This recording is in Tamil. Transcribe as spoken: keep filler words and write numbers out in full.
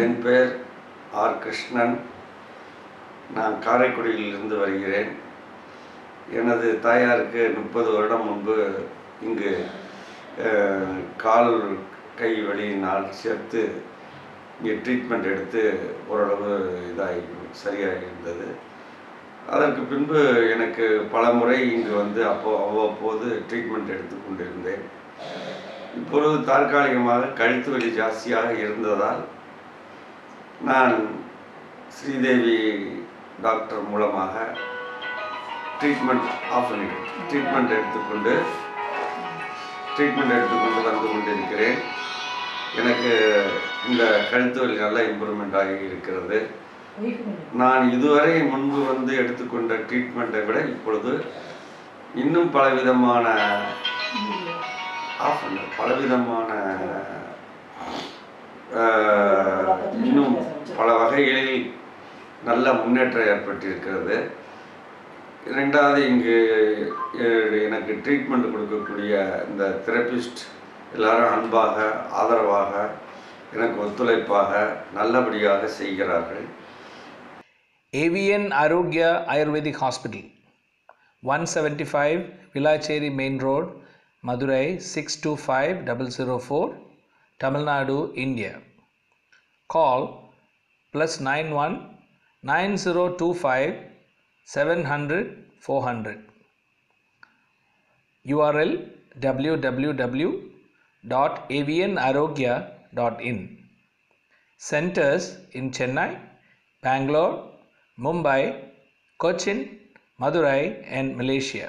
என் பெயர் ஆர். கிருஷ்ணன். நான் காரைக்குடியிலிருந்து வருகிறேன். எனது தாயாருக்கு முப்பது வருடம் முன்பு இங்கு கால் கை வலியினால் சேர்த்து இங்கே ட்ரீட்மெண்ட் எடுத்து ஓரளவு இதாகி சரியாக இருந்தது. அதற்கு பின்பு எனக்கு பல முறை இங்கு வந்து அப்போ அவ்வப்போது ட்ரீட்மெண்ட் எடுத்து கொண்டிருந்தேன். இப்பொழுது தற்காலிகமாக கழுத்து வலி ஜாஸ்தியாக இருந்ததால் நான் ஸ்ரீதேவி டாக்டர் மூலமாக ட்ரீட்மெண்ட் ஆஃப் ட்ரீட்மெண்ட் எடுத்துக்கொண்டு ட்ரீட்மெண்ட் எடுத்துக்கொண்டு வந்து கொண்டிருக்கிறேன். எனக்கு இந்த கழுத்து வலி நல்லா இம்ப்ரூவ்மெண்ட் ஆகி இருக்கிறது. நான் இதுவரை முன்பு வந்து எடுத்துக்கொண்ட ட்ரீட்மெண்ட்டை விட இப்பொழுது இன்னும் பலவிதமான ஆஃப் பலவிதமான இன்னும் பல வகைகளில் நல்ல முன்னேற்றம் ஏற்பட்டிருக்கிறது. ரெண்டாவது, இங்கு எனக்கு ட்ரீட்மெண்ட் கொடுக்கக்கூடிய இந்த தெரப்பிஸ்ட் எல்லாரும் அன்பாக, ஆதரவாக, எனக்கு ஒத்துழைப்பாக நல்லபடியாக செய்கிறார்கள். AVN Arogya ayurvedic hospital, one seventy five Vilacheri main road, Madurai six two five double zero four, Tamil Nadu, India. Call plus nine one nine zero two five seven hundred four hundred. U R L w w w dot a v n arogya dot in. Centers in Chennai, Bangalore, Mumbai, Cochin, Madurai and Malaysia.